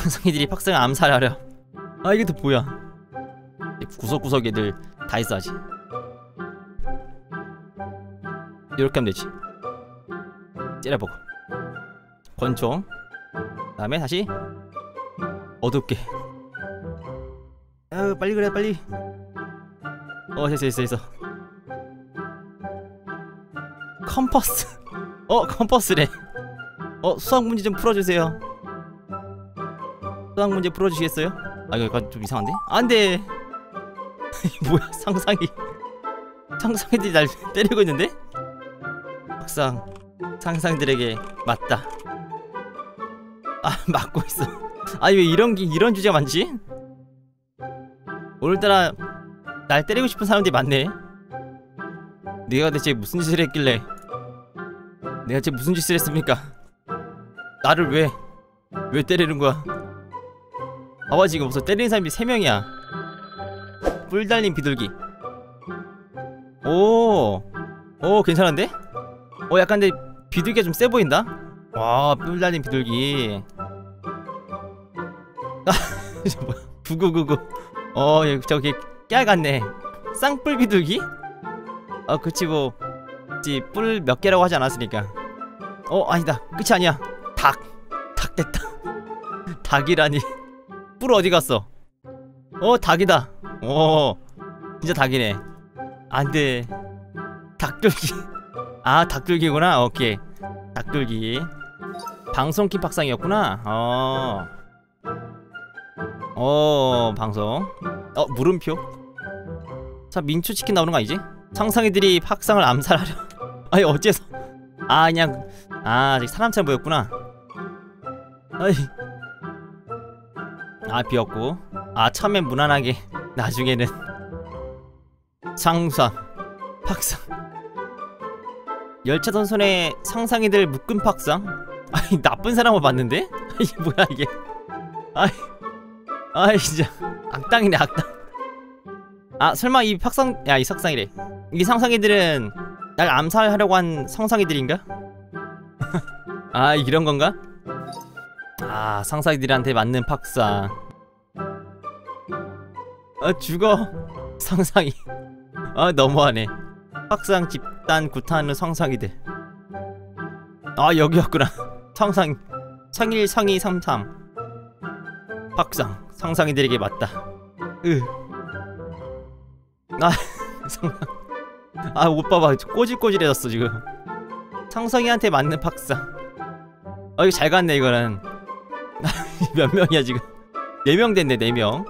전성이들이 팍솽을 암살하려. 아 이게 또 뭐야. 구석구석 애들 다 있어야지. 이렇게 하면 되지. 찌려보고 권총, 그 다음에 다시 어둡게. 아유 빨리 그래 빨리. 어 됐어 됐어 됐어. 컴퍼스. 어 컴퍼스래. 어 수학문제 좀 풀어주세요. 수학문제 풀어주시겠어요? 아 이거 좀 이상한데? 안돼. 뭐야 상상이. 상상들이 날 때리고 있는데? 막상 상상들에게 맞다. 아 맞고 있어. 아니 왜 이런 주제가 많지? 오늘따라 날 때리고 싶은 사람들이 많네. 내가 대체 무슨 짓을 했길래, 내가 대체 무슨 짓을 했습니까? 나를 왜 때리는 거야? 봐봐 지금 벌써 때리는 사람이 3명이야 뿔 달린 비둘기. 오 괜찮은데? 어 약간 근데 비둘기가 좀 세 보인다? 와 뿔 달린 비둘기. 아 이거 뭐야. 구구구구. 어 저기 깨알 같네. 쌍뿔 비둘기? 아 그치 뭐 그치 뿔 몇 개라고 하지 않았으니까. 어 아니다 끝이 아니야. 닭 됐다. 닭이라니. 뿔 어디 갔어? 어 닭이다. 오 진짜 닭이네. 안돼. 닭둘기. 아 닭둘기구나. 오케이 닭둘기. 방송키 팍상이었구나. 방송. 어 물음표. 자 민초치킨 나오는 거 아니지? 상상이들이 팍상을 암살하려. 아니 어째서. 아 그냥 아 저기 사람처럼 보였구나. 아이. 아 비었고. 아 처음엔 무난하게 나중에는 상상 팍상. 열차 전선에 상상이들 묶은 팍상. 아니 나쁜 사람을 봤는데? 이게 뭐야 이게. 아이 진짜 악당이네 악당. 아 설마 이 팍상. 야 이 석상이래. 이 상상이들은 날 암살하려고 한 상상이들인가? 아 이런 건가? 아 상상이들한테 맞는 팍상. 아 죽어 상상이. 아 너무하네. 팍상 집단 구타하는 상상이들. 아 여기였구나. 상상 상일 상이 삼삼 팍상. 상상이들에게 맞다. 아 상상. 아 옷 봐봐 꼬질꼬질해졌어 지금. 상상이한테 맞는 팍상. 아 이거 잘 갔네 이거는. 몇 명이야 지금? 4명 됐네 4명.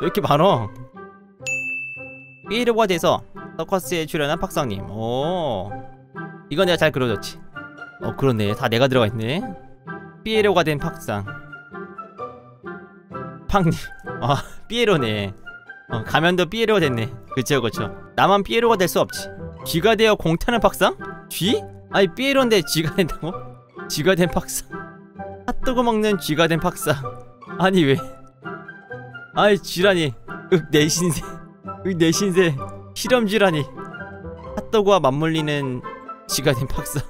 왜 이렇게 많어? 삐로가 돼서 서커스에 출연한 팍상님. 오 이건 내가 잘 그려줬지. 어 그렇네 다 내가 들어가 있네. 삐에로가 된 팍상 팍님. 아 삐에로네. 어 가면도 삐에로가 됐네. 그쵸 그쵸. 나만 삐에로가 될 수 없지. 쥐가 되어 공타는 팍상? 쥐? 아니 삐에로인데 쥐가 된다고? 쥐가 된 팍상. 핫도그 먹는 쥐가 된 팍상. 아니 왜. 아이 쥐라니. 내 신세. 내 신세. 실험쥐라니. 핫도그와 맞물리는 쥐가 된 팍상.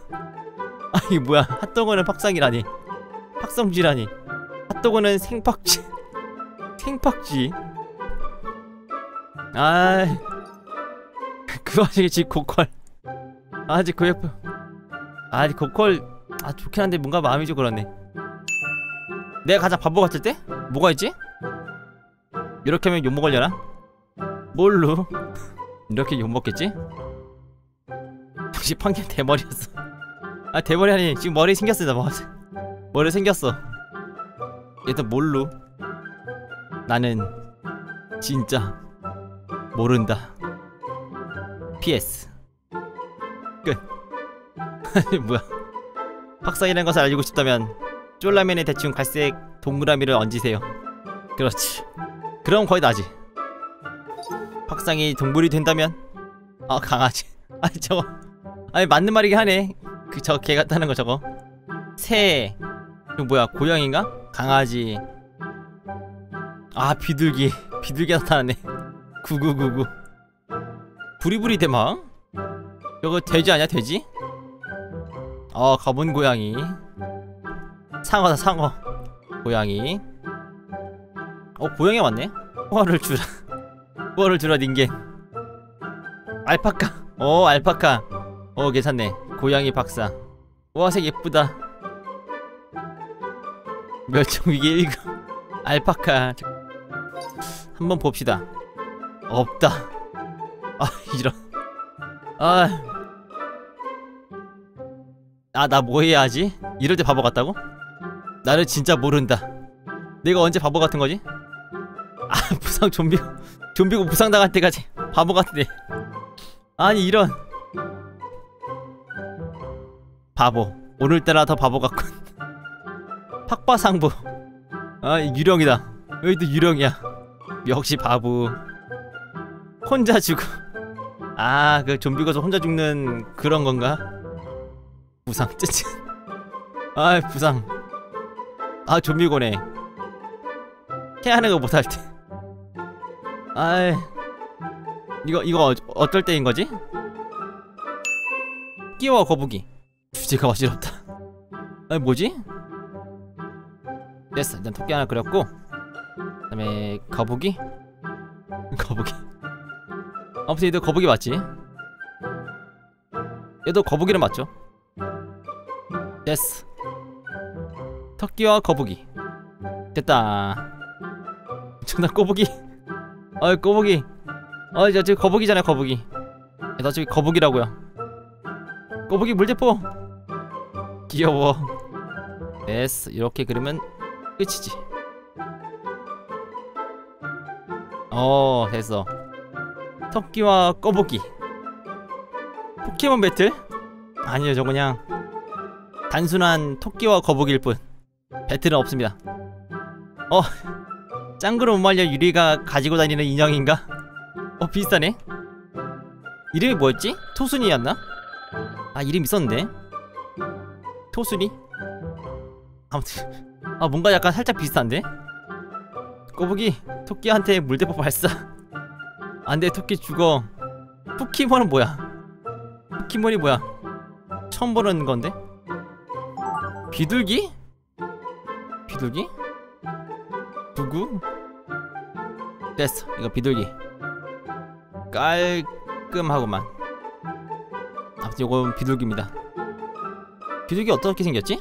아니 뭐야 핫도그는 팍상이라니. 팍상쥐라니. 핫도그는 생팍쥐. 생팍쥐. 아이 그 와중에 지 고퀄. 아직 그 예뻐. 아직 고퀄. 아 좋긴 한데 뭔가 마음이 좀 그렇네. 내가 가장 바보 같을 때? 뭐가 있지? 이렇게 하면 욕먹으려나? 뭘로? 이렇게 욕먹겠지? 역시 팡님 대머리였어. 아 대머리 아니 지금 머리 생겼어. 나 머리 생겼어. 일단 뭘로? 나는 진짜 모른다. PS 끝. 아니 뭐야. 팍상이라는 것을 알고 싶다면 쫄라맨의 대충 갈색 동그라미를 얹으세요. 그렇지. 그럼 거의 나지. 팍상이 동물이 된다면? 아 강아지. 아니 저거 아니 맞는 말이긴 하네. 그 저 개 같다는 거 저거. 새 뭐야 고양인가? 강아지. 아 비둘기. 비둘기 나타나네. 구구구구. 부리부리 대망? 저거 돼지 아니야 돼지? 아 가본 고양이. 상어다 상어. 고양이 고양이 왔네? 포화를 주라. 포화를 주라 닌겐. 알파카. 알파카. 괜찮네. 고양이 박사. 보라색 예쁘다. 멸종위기 1급. 알파카. 한번 봅시다. 없다. 이런. 나 뭐 해야 하지? 이럴 때 바보 같다고? 나를 진짜 모른다. 내가 언제 바보 같은 거지? 부상 좀비고 부상당할 때까지 바보 같은데. 아니 이런. 바보. 오늘따라 더 바보 같군. 팍바상부. 유령이다. 여기도 유령이야. 역시 바보. 혼자 죽어. 그 좀비가 혼자 죽는 그런 건가? 부상. 쯔쯔. 부상. 좀비고네. 캐하는 거 못할 때. 이거 어떨 때인 거지? 끼워 거북이. 주제가 어지럽다. 뭐지? 됐어. 일단 토끼 하나 그렸고, 그 다음에 거북이? 거북이. 아무튼 얘도 거북이 맞지? 얘도 거북이는 맞죠? 됐어. 토끼와 거북이. 됐다. 엄청난 꼬북이. 꼬북이. 저기 거북이잖아요, 거북이. 나 저기 거북이라고요. 거북이 물대포. 귀여워. 됐어. 이렇게 그러면 끝이지. 됐어. 토끼와 거북이. 포켓몬 배틀? 아니요, 저 그냥 단순한 토끼와 거북이일 뿐. 배틀은 없습니다. 짱구를 못 말려 유리가 가지고 다니는 인형인가? 비슷하네? 이름이 뭐였지? 토순이였나? 이름 있었는데? 토순이? 아무튼 뭔가 약간 살짝 비슷한데? 꼬북이 토끼한테 물대포 발사. 안돼 토끼 죽어. 포켓몬은 뭐야? 포켓몬이 뭐야? 처음 보는 건데? 비둘기? 비둘기? 누구? 됐어. 이거 비둘기. 깔끔하구만. 아무튼 요건 비둘기입니다. 비둘기 어떻게 생겼지?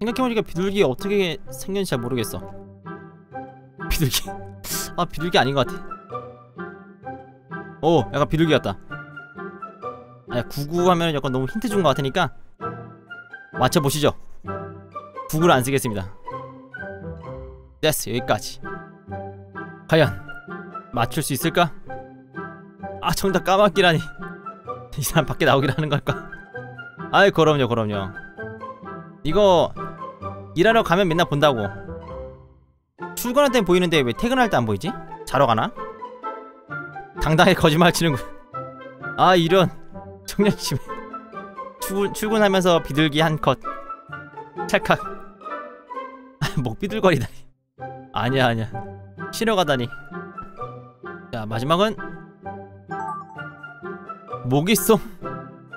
생각해보니까 비둘기 어떻게 생겼는지 잘 모르겠어. 비둘기. 비둘기 아닌 것 같아. 약간 비둘기 같다. 구구 하면 약간 너무 힌트 준 것 같으니까 맞춰보시죠. 구구를 안 쓰겠습니다. 됐어. 여기까지. 과연 맞출 수 있을까? 정답 까맣기라니. 이 사람 밖에 나오기라 하는 걸까? 그럼요 그럼요. 이거 일하러 가면 맨날 본다고. 출근할 땐 보이는데 왜 퇴근할 때 안 보이지? 자러 가나? 당당하게 거짓말 치는군. 이런 청년심에. 출근하면서 비둘기 한 컷. 찰칵. 목 비둘거리다니. 아니야 쉬러 가다니. 자 마지막은 모기송.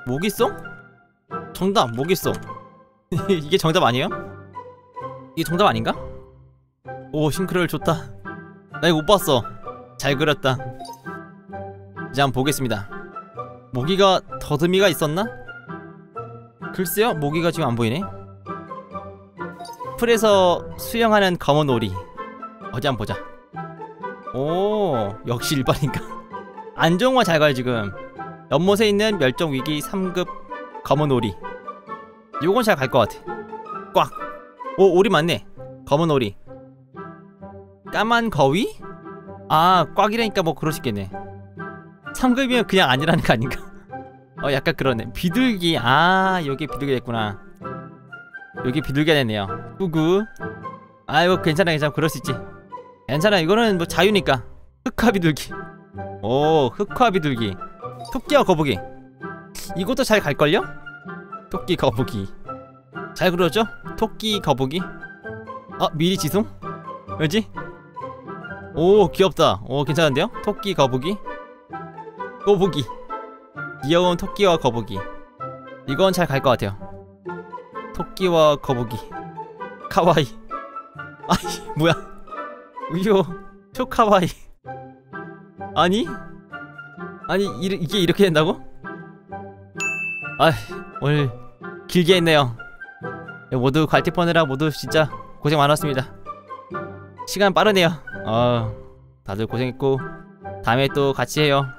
모기송? 정답 모기송. 이게 정답 아니에요? 이게 정답 아닌가? 싱크로율 좋다. 나 이거 못 봤어. 잘 그렸다. 이제 한번 보겠습니다. 모기가 더듬이가 있었나? 글쎄요 모기가 지금 안 보이네. 풀에서 수영하는 검은 오리. 어디 한번 보자. 역시 일반인가. 안 좋은 거 잘 가요 지금. 연못에 있는 멸종위기 3급 검은 오리. 요건 잘 갈 것 같아. 꽉. 오리 맞네. 검은 오리. 까만 거위? 꽉이라니까 뭐 그럴 수 있겠네. 3급이면 그냥 아니라는 거 아닌가? 약간 그러네. 비둘기. 여기 비둘기 됐구나. 여기 비둘기가 됐네요. 꾸구. 이거 괜찮아 그럴 수 있지. 괜찮아 이거는 뭐 자유니까. 흑화 비둘기. 흑화 비둘기. 토끼와 거북이. 이것도 잘 갈걸요? 토끼 거북이 잘 그러죠? 토끼 거북이. 미리 지송? 왜지? 귀엽다. 괜찮은데요? 토끼 거북이. 꼬북이. 귀여운 토끼와 거북이. 이건 잘 갈 것 같아요. 토끼와 거북이. 카와이. 뭐야. 우요 초카와이. 아니 이게 이렇게 된다고? 아 오늘 길게 했네요. 모두 갈티 퍼느라 모두 진짜 고생 많았습니다. 시간 빠르네요. 다들 고생했고 다음에 또 같이 해요.